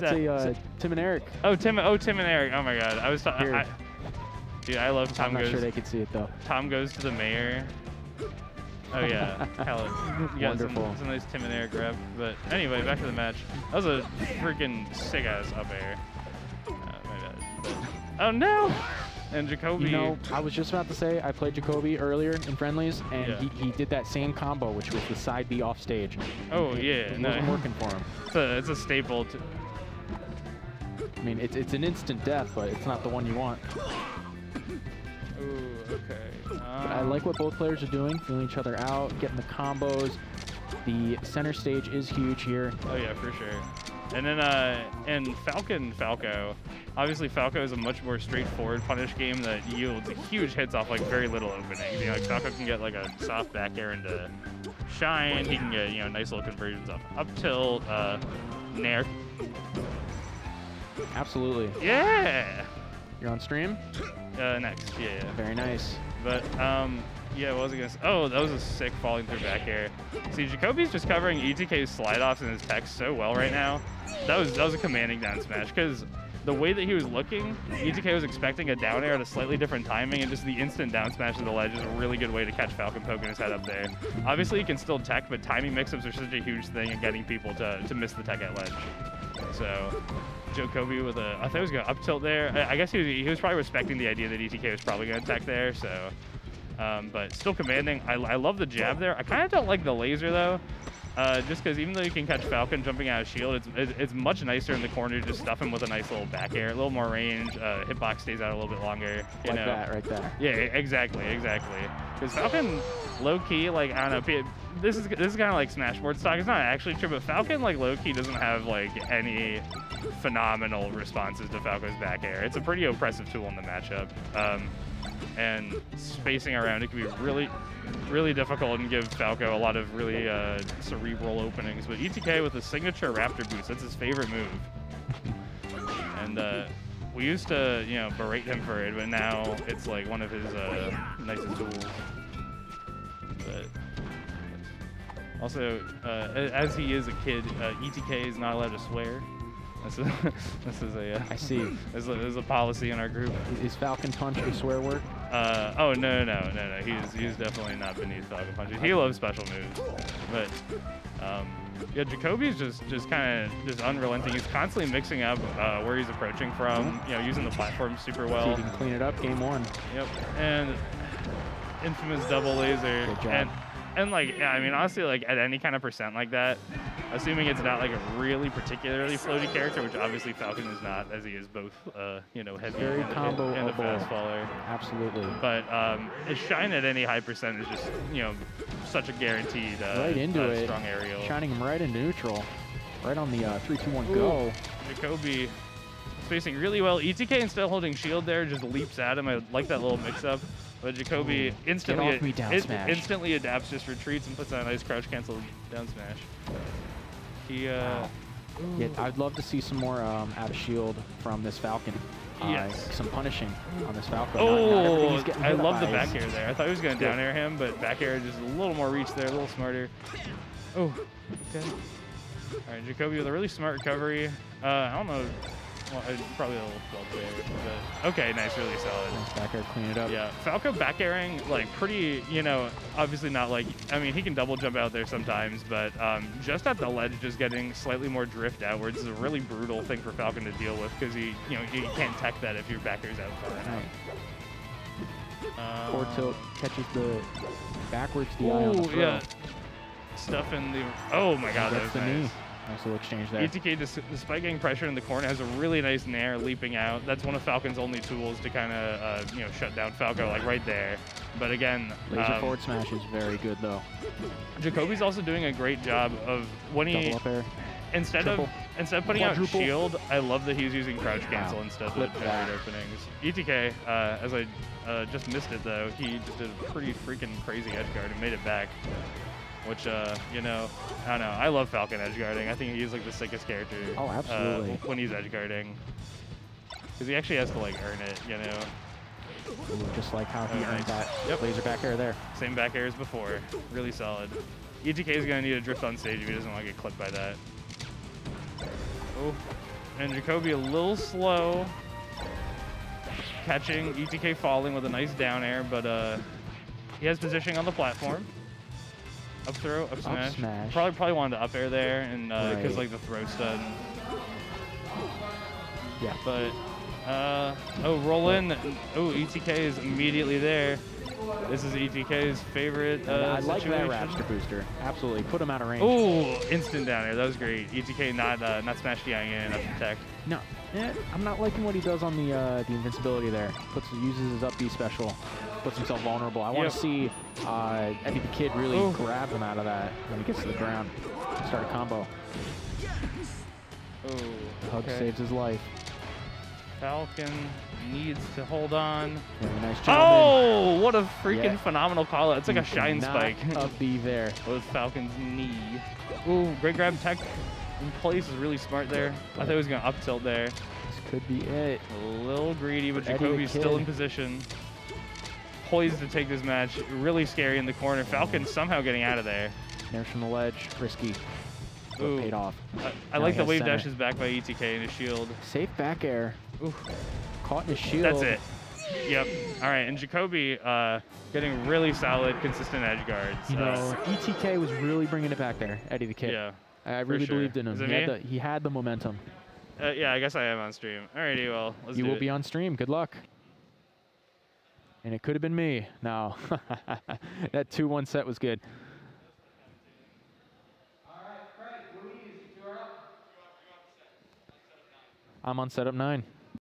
That's a Tim and Eric. Oh, Tim and Eric. Oh my God, I was talking. Dude, I love Tom. I'm not sure they could see it though. Tom Goes to the Mayor. Oh yeah, hell, yeah, wonderful. Some nice Tim and Eric grab. But anyway, back to the match. That was a freaking sick ass up air. Oh no! And Jacoby. You know, I was just about to say, I played Jacoby earlier in friendlies, and he did that same combo, which was the side B off stage. Oh yeah, no, it wasn't working for him. It's a staple. I mean, it's an instant death, but it's not the one you want. Ooh, okay. I like what both players are doing, feeling each other out, getting the combos. The center stage is huge here. Oh yeah, for sure. And then and Falco. Obviously, Falco is a much more straightforward punish game that yields huge hits off like very little opening. You know, like Falco can get like a soft back air into shine. He can get, you know, nice little conversions off up tilt, nair. Absolutely. Yeah. You're on stream. Next. Yeah. Very nice. But yeah, what was I gonna say? Oh, that was a sick falling through back air. See, Jacoby's just covering ETK's slide offs in his tech so well right now. That was a commanding down smash because the way that he was looking, ETK was expecting a down air at a slightly different timing, and just the instant down smash of the ledge is a really good way to catch Falcon poking his head up there. Obviously, he can still tech, but timing mix-ups are such a huge thing in getting people to miss the tech at ledge. So Jacoby with a, I thought he was gonna up tilt there. I guess he was probably respecting the idea that ETK was probably gonna tech there, so. But still commanding. I love the jab there. I kind of don't like the laser though, just because even though you can catch Falcon jumping out of shield, it's much nicer in the corner to just stuff him with a nice little back air, a little more range. Hitbox stays out a little bit longer. You know. That right there. Yeah, exactly. Because Falcon, low key, like I don't know. This is kind of like Smashboard stock. It's not actually true, but Falcon like low key doesn't have like any phenomenal responses to Falco's back air. It's a pretty oppressive tool in the matchup. And spacing around it can be really, really difficult and give Falco a lot of really cerebral openings. But ETK with a signature Raptor boost, that's his favorite move. And we used to, you know, berate him for it, but now it's like one of his nicest tools. But also, as he is a kid, ETK is not allowed to swear. I see. This is a policy in our group. Is Falcon Punch a swear word? Oh no. He's definitely not beneath Falcon Punch. He loves special moves, but yeah, Jacoby's just kind of unrelenting. He's constantly mixing up where he's approaching from. You know, using the platform super well. So you can clean it up. Game one. Yep. And infamous double laser. Good job. And like, yeah, I mean, honestly, like at any kind of percent like that. Assuming it's not like a really particularly floaty character, which obviously Falcon is not, as he is both, you know, heavy and a fast faller. Absolutely. But his shine at any high percent is just, you know, such a guaranteed right into it. Strong aerial. Shining him right into neutral, right on the 3-2-1 go. Jacoby spacing really well. ETK instead of holding shield there, just leaps at him. I like that little mix up. But Jacoby instantly adapts, just retreats and puts on a nice crouch cancel down smash. Wow. Yeah, I'd love to see some more out of shield from this Falcon. Yes. Some punishing on this Falcon. Oh, I love the back air there. I thought he was going to down air him, but back air just a little more reach there, a little smarter. Oh, okay. All right, Jacoby with a really smart recovery. I don't know. Well, probably a little there, but okay, nice, really solid. Nice back air, clean it up. Yeah, Falco back airing, like pretty, you know, obviously not like, I mean, he can double jump out there sometimes, but just at the ledge, just getting slightly more drift outwards is a really brutal thing for Falcon to deal with because he, you know, you can't tech that if your back air's out far enough. Core tilt catches the backwards DI on the throw. Yeah. Stuff in the, oh my God, that's nice. Knee. Nice little exchange there. ETK, despite getting pressure in the corner, has a really nice nair leaping out. That's one of Falcon's only tools to kind of, you know, shut down Falco, like right there. But again, laser forward smash is very good though. Jacoby's also doing a great job of when he double up air. Instead of putting out shield, I love that he's using crouch cancel instead of generate openings. ETK, as I just missed it though, he just did a pretty freaking crazy edge guard and made it back. Which, you know, I don't know. I love Falcon edgeguarding. I think he's like the sickest character. Oh, absolutely. When he's edgeguarding. Because he actually has to like earn it, you know. Ooh, just like how he earned that laser back air there. Same back air as before. Really solid. ETK is going to need a drift on stage if he doesn't want to get clipped by that. Oh, And Jacoby a little slow. Catching ETK falling with a nice down air, but he has positioning on the platform. Up throw, up smash. Up smash. Probably wanted to up air there, and because right. Like the throw stun. Yeah. But oh, roll in. Oh, ETK is immediately there. This is ETK's favorite I like situation. That Raptor booster. Absolutely, put him out of range. Oh, instant down air. That was great. ETK not smash DIing in enough to tech. No, I'm not liking what he does on the invincibility there. Uses his up B special, puts himself vulnerable. I want to see Eddie the Kid really grab him out of that when he gets to the ground. Start a combo. Oh, Hug saves his life. Falcon needs to hold on. Nice oh, what a freaking phenomenal call out. It's like a shine spike. Up B there. With Falcon's knee. Ooh, great grab tech in place is really smart there. I thought he was going to up tilt there. This could be it. A little greedy, but Jacoby's still in position. Poised to take this match. Really scary in the corner. Falcon somehow getting out of there. There's from the ledge. Risky. Ooh. Paid off. I like the wave dash is back by ETK and his shield. Safe back air. Ooh. Caught in his shield. That's it. Yep. All right, and Jacoby getting really solid, consistent edge guards. You know, ETK was really bringing it back there, Eddie the Kid. Yeah. I really believed in him. He had the momentum. Yeah, I guess I am on stream. All righty, well, let's do it. You will be on stream. Good luck. And it could have been me. No. That 2-1 set was good. I'm on setup 9.